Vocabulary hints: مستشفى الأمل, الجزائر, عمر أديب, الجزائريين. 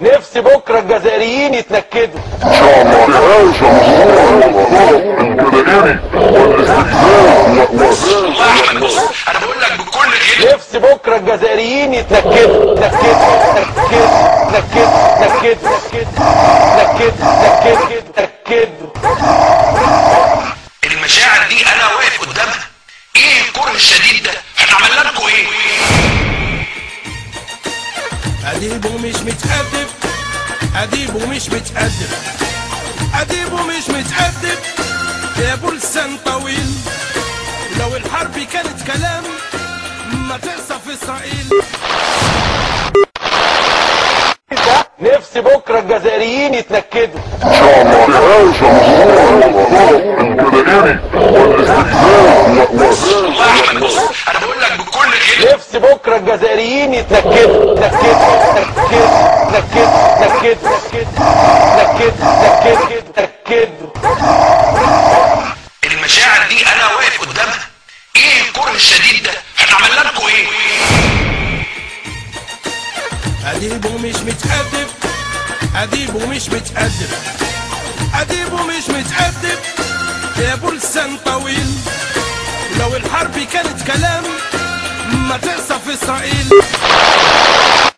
نفسي بكره الجزائريين يتنكدوا ان شاء الله. يعيش الجزائر الجزائري والاستقلال. انا بقول لك بكل غير نفسي بكره الجزائريين يتنكدوا المشاعر دي انا واقف قدامها. ايه الكره الشديد ده؟ احنا عملنا لكم ايه؟ اديب ومش متأدب، اديب ومش متأدب، اديب ومش متأدب، يا بلسان طويل. لو الحرب كانت كلام ما تحصل في اسرائيل. نفسي بكره الجزائريين يتنكدوا ان شاء الله. يعيش الجزائر الجزائري والاستقلال. انا بقول لك بكل غير نفسي بكره الجزائريين يتنكدوا المشاعر دي انا واقف قدامها. ايه الكره الشديد ده؟ احنا عملنا لكم ايه؟ اديب ومش متأدب، اديب ومش متأدب، اديب ومش متأدب، يا بلسان طويل. لو الحرب كانت كلام ما تحصل في اسرائيل.